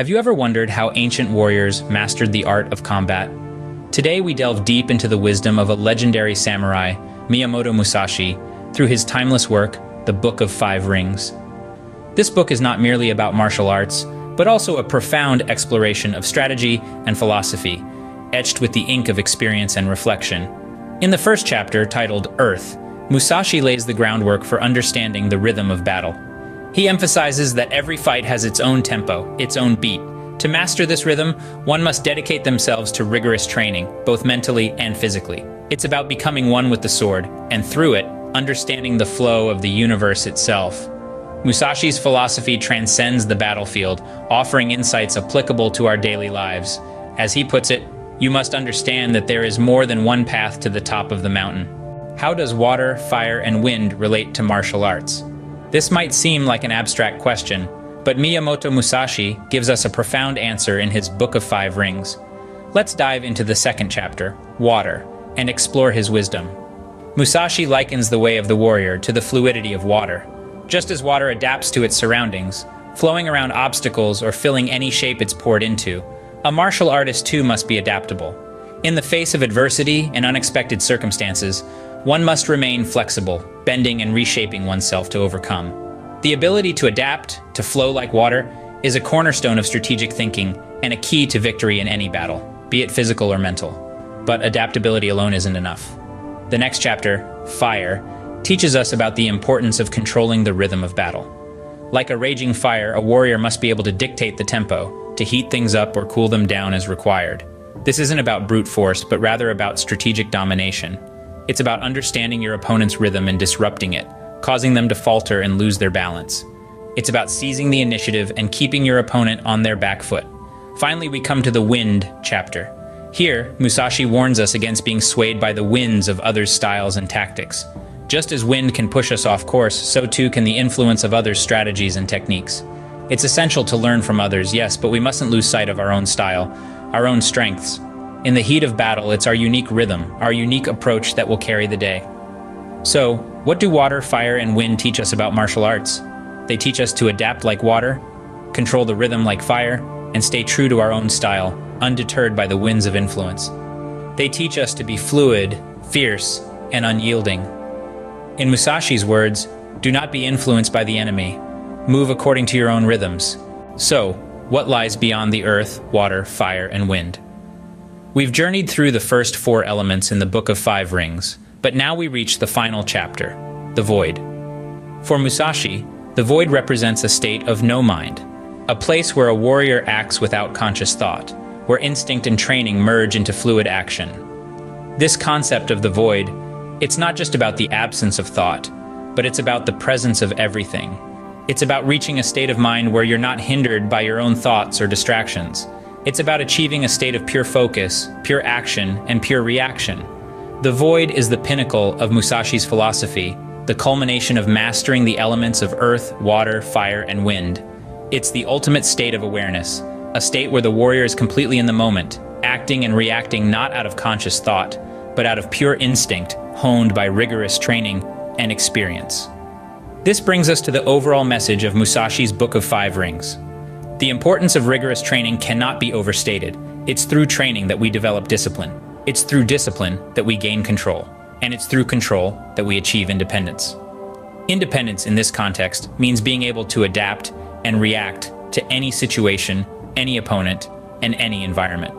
Have you ever wondered how ancient warriors mastered the art of combat? Today we delve deep into the wisdom of a legendary samurai, Miyamoto Musashi, through his timeless work, The Book of Five Rings. This book is not merely about martial arts, but also a profound exploration of strategy and philosophy, etched with the ink of experience and reflection. In the first chapter, titled Earth, Musashi lays the groundwork for understanding the rhythm of battle. He emphasizes that every fight has its own tempo, its own beat. To master this rhythm, one must dedicate themselves to rigorous training, both mentally and physically. It's about becoming one with the sword, and through it, understanding the flow of the universe itself. Musashi's philosophy transcends the battlefield, offering insights applicable to our daily lives. As he puts it, you must understand that there is more than one path to the top of the mountain. How does water, fire, and wind relate to martial arts? This might seem like an abstract question, but Miyamoto Musashi gives us a profound answer in his Book of Five Rings. Let's dive into the second chapter, Water, and explore his wisdom. Musashi likens the way of the warrior to the fluidity of water. Just as water adapts to its surroundings, flowing around obstacles or filling any shape it's poured into, a martial artist too must be adaptable. In the face of adversity and unexpected circumstances, one must remain flexible, bending and reshaping oneself to overcome. The ability to adapt, to flow like water, is a cornerstone of strategic thinking and a key to victory in any battle, be it physical or mental. But adaptability alone isn't enough. The next chapter, Fire, teaches us about the importance of controlling the rhythm of battle. Like a raging fire, a warrior must be able to dictate the tempo, to heat things up or cool them down as required. This isn't about brute force, but rather about strategic domination. It's about understanding your opponent's rhythm and disrupting it, causing them to falter and lose their balance. It's about seizing the initiative and keeping your opponent on their back foot. Finally, we come to the Wind chapter. Here, Musashi warns us against being swayed by the winds of others' styles and tactics. Just as wind can push us off course, so too can the influence of others' strategies and techniques. It's essential to learn from others, yes, but we mustn't lose sight of our own style, our own strengths. In the heat of battle, it's our unique rhythm, our unique approach that will carry the day. So, what do water, fire, and wind teach us about martial arts? They teach us to adapt like water, control the rhythm like fire, and stay true to our own style, undeterred by the winds of influence. They teach us to be fluid, fierce, and unyielding. In Musashi's words, do not be influenced by the enemy. Move according to your own rhythms. So, what lies beyond the earth, water, fire, and wind? We've journeyed through the first four elements in the Book of Five Rings, but now we reach the final chapter, the Void. For Musashi, the Void represents a state of no mind, a place where a warrior acts without conscious thought, where instinct and training merge into fluid action. This concept of the Void, it's not just about the absence of thought, but it's about the presence of everything. It's about reaching a state of mind where you're not hindered by your own thoughts or distractions. It's about achieving a state of pure focus, pure action, and pure reaction. The Void is the pinnacle of Musashi's philosophy, the culmination of mastering the elements of earth, water, fire, and wind. It's the ultimate state of awareness, a state where the warrior is completely in the moment, acting and reacting not out of conscious thought, but out of pure instinct, honed by rigorous training and experience. This brings us to the overall message of Musashi's Book of Five Rings. The importance of rigorous training cannot be overstated. It's through training that we develop discipline. It's through discipline that we gain control. And it's through control that we achieve independence. Independence in this context means being able to adapt and react to any situation, any opponent, and any environment.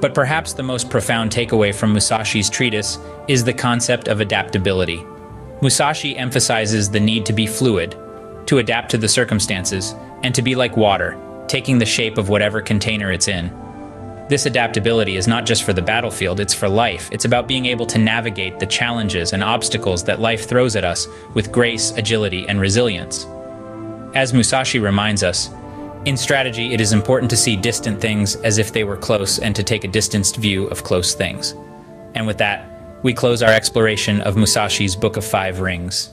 But perhaps the most profound takeaway from Musashi's treatise is the concept of adaptability. Musashi emphasizes the need to be fluid, to adapt to the circumstances, and to be like water, taking the shape of whatever container it's in. This adaptability is not just for the battlefield, it's for life. It's about being able to navigate the challenges and obstacles that life throws at us with grace, agility, and resilience. As Musashi reminds us, in strategy, it is important to see distant things as if they were close and to take a distanced view of close things. And with that, we close our exploration of Musashi's Book of Five Rings.